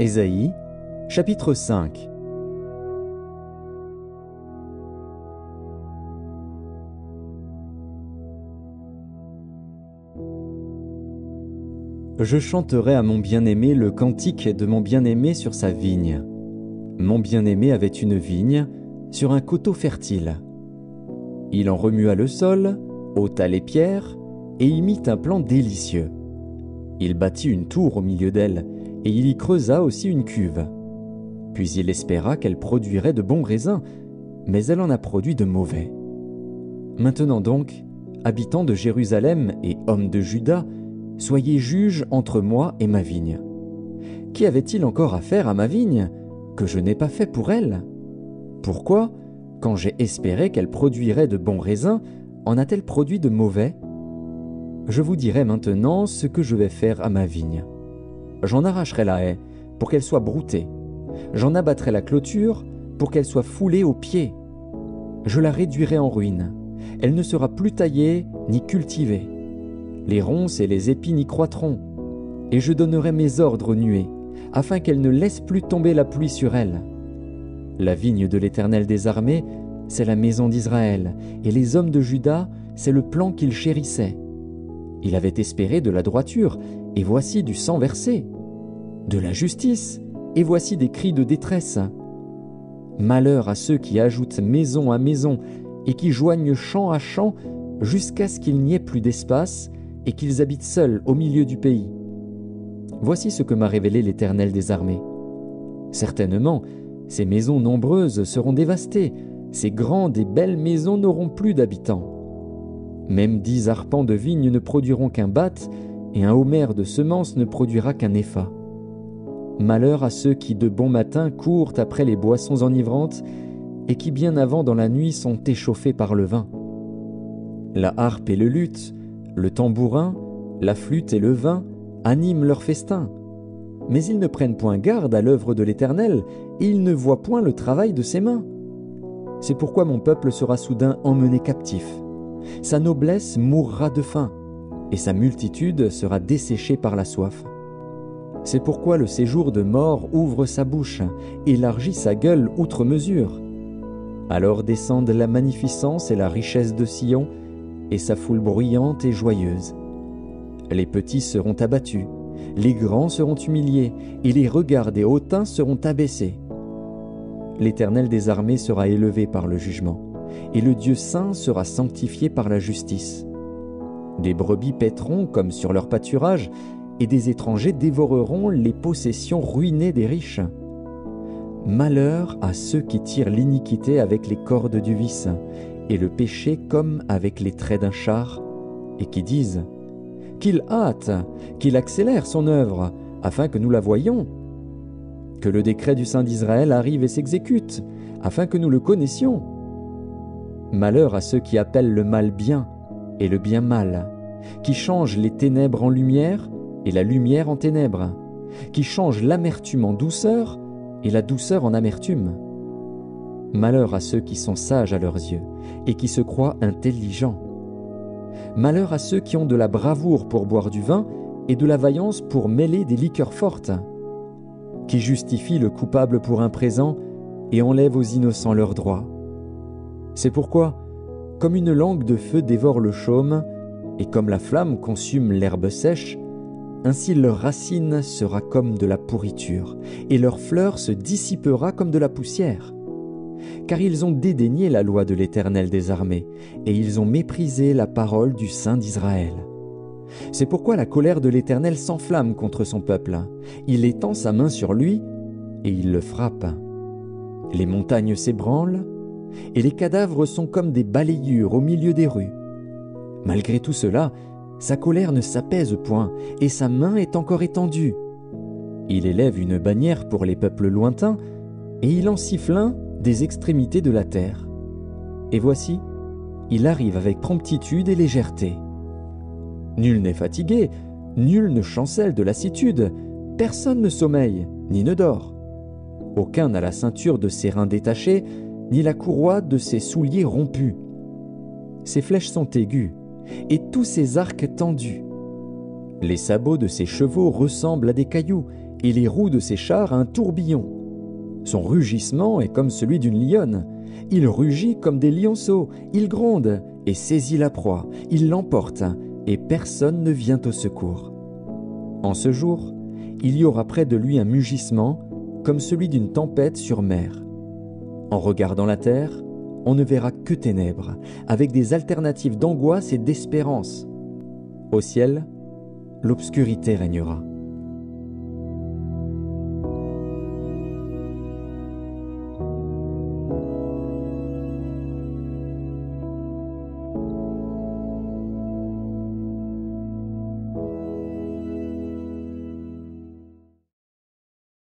Ésaïe, chapitre 5. Je chanterai à mon bien-aimé le cantique de mon bien-aimé sur sa vigne. Mon bien-aimé avait une vigne sur un coteau fertile. Il en remua le sol, ôta les pierres et y mit un plan délicieux. Il bâtit une tour au milieu d'elle et il y creusa aussi une cuve. Puis il espéra qu'elle produirait de bons raisins, mais elle en a produit de mauvais. Maintenant donc, habitants de Jérusalem et hommes de Juda, soyez juges entre moi et ma vigne. Qu'y avait-il encore à faire à ma vigne que je n'ai pas fait pour elle? Pourquoi, quand j'ai espéré qu'elle produirait de bons raisins, en a-t-elle produit de mauvais? Je vous dirai maintenant ce que je vais faire à ma vigne. J'en arracherai la haie pour qu'elle soit broutée. J'en abattrai la clôture pour qu'elle soit foulée aux pieds. Je la réduirai en ruine. Elle ne sera plus taillée ni cultivée. Les ronces et les épines y croîtront, et je donnerai mes ordres aux nuées, afin qu'elles ne laissent plus tomber la pluie sur elles. La vigne de l'Éternel des armées, c'est la maison d'Israël, et les hommes de Juda, c'est le plan qu'ils chérissaient. Il avait espéré de la droiture, et voici du sang versé, de la justice, et voici des cris de détresse. Malheur à ceux qui ajoutent maison à maison, et qui joignent champ à champ, jusqu'à ce qu'il n'y ait plus d'espace, et qu'ils habitent seuls au milieu du pays. Voici ce que m'a révélé l'Éternel des armées. Certainement, ces maisons nombreuses seront dévastées, ces grandes et belles maisons n'auront plus d'habitants. Même 10 arpents de vigne ne produiront qu'un bath, et un homère de semences ne produira qu'un épha. Malheur à ceux qui de bon matin courent après les boissons enivrantes, et qui bien avant dans la nuit sont échauffés par le vin. La harpe et le luth, le tambourin, la flûte et le vin animent leur festin. Mais ils ne prennent point garde à l'œuvre de l'Éternel, et ils ne voient point le travail de ses mains. C'est pourquoi mon peuple sera soudain emmené captif. Sa noblesse mourra de faim, et sa multitude sera desséchée par la soif. C'est pourquoi le séjour de mort ouvre sa bouche, élargit sa gueule outre mesure. Alors descendent la magnificence et la richesse de Sion, et sa foule bruyante et joyeuse. Les petits seront abattus, les grands seront humiliés, et les regards des hautains seront abaissés. L'Éternel des armées sera élevé par le jugement, et le Dieu saint sera sanctifié par la justice. Des brebis paîtront comme sur leur pâturage, et des étrangers dévoreront les possessions ruinées des riches. Malheur à ceux qui tirent l'iniquité avec les cordes du vice, et le péché comme avec les traits d'un char, et qui disent « Qu'il hâte, qu'il accélère son œuvre, afin que nous la voyions. Que le décret du Saint d'Israël arrive et s'exécute, afin que nous le connaissions. » Malheur à ceux qui appellent le mal bien, et le bien mal, qui changent les ténèbres en lumière, et la lumière en ténèbres, qui changent l'amertume en douceur, et la douceur en amertume. Malheur à ceux qui sont sages à leurs yeux et qui se croient intelligents. Malheur à ceux qui ont de la bravoure pour boire du vin et de la vaillance pour mêler des liqueurs fortes, qui justifient le coupable pour un présent et enlèvent aux innocents leurs droits. C'est pourquoi, comme une langue de feu dévore le chaume et comme la flamme consume l'herbe sèche, ainsi leur racine sera comme de la pourriture et leur fleur se dissipera comme de la poussière. Car ils ont dédaigné la loi de l'Éternel des armées, et ils ont méprisé la parole du Saint d'Israël. C'est pourquoi la colère de l'Éternel s'enflamme contre son peuple. Il étend sa main sur lui, et il le frappe. Les montagnes s'ébranlent, et les cadavres sont comme des balayures au milieu des rues. Malgré tout cela, sa colère ne s'apaise point, et sa main est encore étendue. Il élève une bannière pour les peuples lointains, et il en siffle un des extrémités de la terre. Et voici, il arrive avec promptitude et légèreté. Nul n'est fatigué, nul ne chancelle de lassitude, personne ne sommeille, ni ne dort. Aucun n'a la ceinture de ses reins détachés, ni la courroie de ses souliers rompus. Ses flèches sont aiguës, et tous ses arcs tendus. Les sabots de ses chevaux ressemblent à des cailloux, et les roues de ses chars un tourbillon. Son rugissement est comme celui d'une lionne. Il rugit comme des lionceaux, il gronde et saisit la proie, il l'emporte, et personne ne vient au secours. En ce jour, il y aura près de lui un mugissement, comme celui d'une tempête sur mer. En regardant la terre, on ne verra que ténèbres, avec des alternatives d'angoisse et d'espérance. Au ciel, l'obscurité régnera.